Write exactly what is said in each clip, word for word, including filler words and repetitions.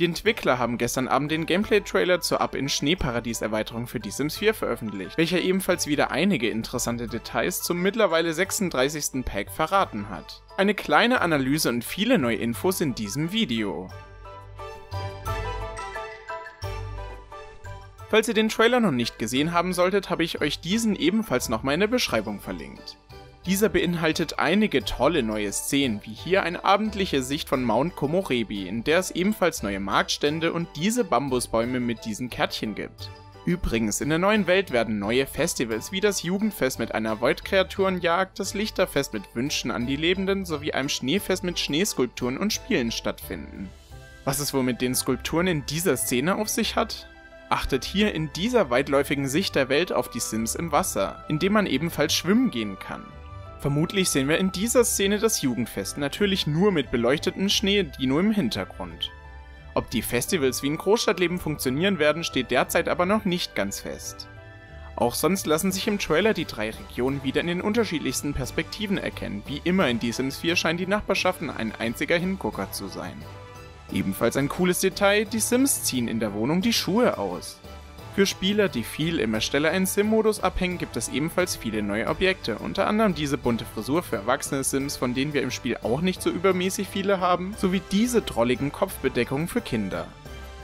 Die Entwickler haben gestern Abend den Gameplay-Trailer zur Ab ins Schneeparadies-Erweiterung für Die Sims vier veröffentlicht, welcher ebenfalls wieder einige interessante Details zum mittlerweile sechsunddreißigsten Pack verraten hat. Eine kleine Analyse und viele neue Infos in diesem Video. Falls ihr den Trailer noch nicht gesehen haben solltet, habe ich euch diesen ebenfalls nochmal in der Beschreibung verlinkt. Dieser beinhaltet einige tolle neue Szenen, wie hier eine abendliche Sicht von Mount Komorebi, in der es ebenfalls neue Marktstände und diese Bambusbäume mit diesen Kärtchen gibt. Übrigens, in der neuen Welt werden neue Festivals wie das Jugendfest mit einer Voidkreaturenjagd, das Lichterfest mit Wünschen an die Lebenden sowie einem Schneefest mit Schneeskulpturen und Spielen stattfinden. Was es wohl mit den Skulpturen in dieser Szene auf sich hat? Achtet hier in dieser weitläufigen Sicht der Welt auf die Sims im Wasser, indem man ebenfalls schwimmen gehen kann. Vermutlich sehen wir in dieser Szene das Jugendfest, natürlich nur mit beleuchteten Schneedino im Hintergrund. Ob die Festivals wie in Großstadtleben funktionieren werden, steht derzeit aber noch nicht ganz fest. Auch sonst lassen sich im Trailer die drei Regionen wieder in den unterschiedlichsten Perspektiven erkennen, wie immer in Die Sims vier scheinen die Nachbarschaften ein einziger Hingucker zu sein. Ebenfalls ein cooles Detail, die Sims ziehen in der Wohnung die Schuhe aus. Für Spieler, die viel im Ersteller-Ein-Sim-Modus abhängen, gibt es ebenfalls viele neue Objekte, unter anderem diese bunte Frisur für erwachsene Sims, von denen wir im Spiel auch nicht so übermäßig viele haben, sowie diese drolligen Kopfbedeckungen für Kinder.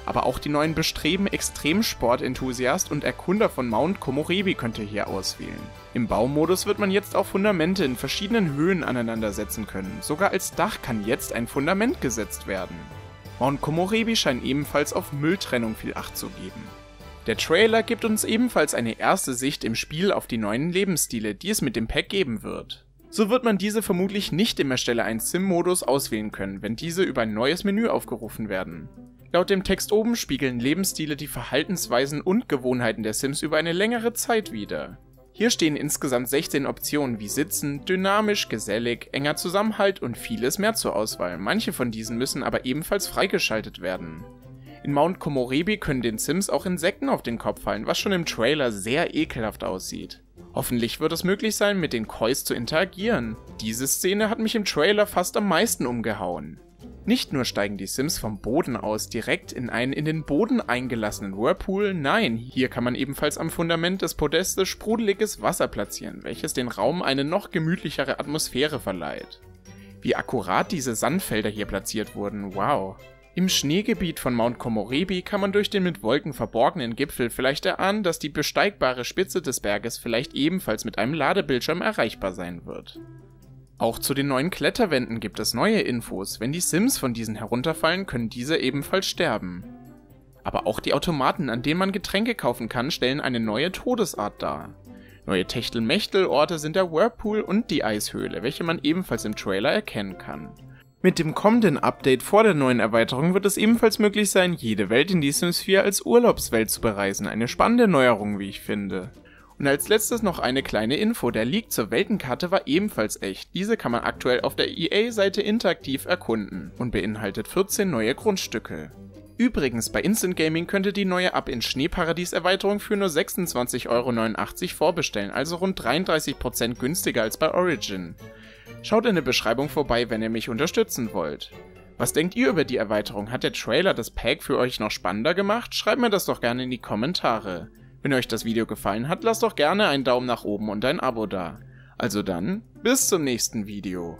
Aber auch die neuen Bestreben Extremsportenthusiast und Erkunder von Mount Komorebi könnt ihr hier auswählen. Im Baumodus wird man jetzt auch Fundamente in verschiedenen Höhen aneinander setzen können, sogar als Dach kann jetzt ein Fundament gesetzt werden. Mount Komorebi scheint ebenfalls auf Mülltrennung viel Acht zu geben. Der Trailer gibt uns ebenfalls eine erste Sicht im Spiel auf die neuen Lebensstile, die es mit dem Pack geben wird. So wird man diese vermutlich nicht im Ersteller-Ein-Sim-Modus auswählen können, wenn diese über ein neues Menü aufgerufen werden. Laut dem Text oben spiegeln Lebensstile die Verhaltensweisen und Gewohnheiten der Sims über eine längere Zeit wider. Hier stehen insgesamt sechzehn Optionen wie Sitzen, dynamisch, gesellig, enger Zusammenhalt und vieles mehr zur Auswahl. Manche von diesen müssen aber ebenfalls freigeschaltet werden. In Mount Komorebi können den Sims auch Insekten auf den Kopf fallen, was schon im Trailer sehr ekelhaft aussieht. Hoffentlich wird es möglich sein, mit den Kois zu interagieren. Diese Szene hat mich im Trailer fast am meisten umgehauen. Nicht nur steigen die Sims vom Boden aus direkt in einen in den Boden eingelassenen Whirlpool, nein, hier kann man ebenfalls am Fundament des Podestes sprudeliges Wasser platzieren, welches den Raum eine noch gemütlichere Atmosphäre verleiht. Wie akkurat diese Sandfelder hier platziert wurden, wow. Im Schneegebiet von Mount Komorebi kann man durch den mit Wolken verborgenen Gipfel vielleicht erahnen, dass die besteigbare Spitze des Berges vielleicht ebenfalls mit einem Ladebildschirm erreichbar sein wird. Auch zu den neuen Kletterwänden gibt es neue Infos, wenn die Sims von diesen herunterfallen, können diese ebenfalls sterben. Aber auch die Automaten, an denen man Getränke kaufen kann, stellen eine neue Todesart dar. Neue Techtel-Mechtel-Orte sind der Whirlpool und die Eishöhle, welche man ebenfalls im Trailer erkennen kann. Mit dem kommenden Update vor der neuen Erweiterung wird es ebenfalls möglich sein, jede Welt in Die Sims vier als Urlaubswelt zu bereisen, eine spannende Neuerung, wie ich finde. Und als letztes noch eine kleine Info, der Leak zur Weltenkarte war ebenfalls echt, diese kann man aktuell auf der E A-Seite interaktiv erkunden und beinhaltet vierzehn neue Grundstücke. Übrigens, bei Instant Gaming könnt ihr die neue Ab ins Schneeparadies-Erweiterung für nur sechsundzwanzig Euro neunundachtzig vorbestellen, also rund dreiunddreißig Prozent günstiger als bei Origin. Schaut in der Beschreibung vorbei, wenn ihr mich unterstützen wollt. Was denkt ihr über die Erweiterung? Hat der Trailer das Pack für euch noch spannender gemacht? Schreibt mir das doch gerne in die Kommentare. Wenn euch das Video gefallen hat, lasst doch gerne einen Daumen nach oben und ein Abo da. Also dann, bis zum nächsten Video.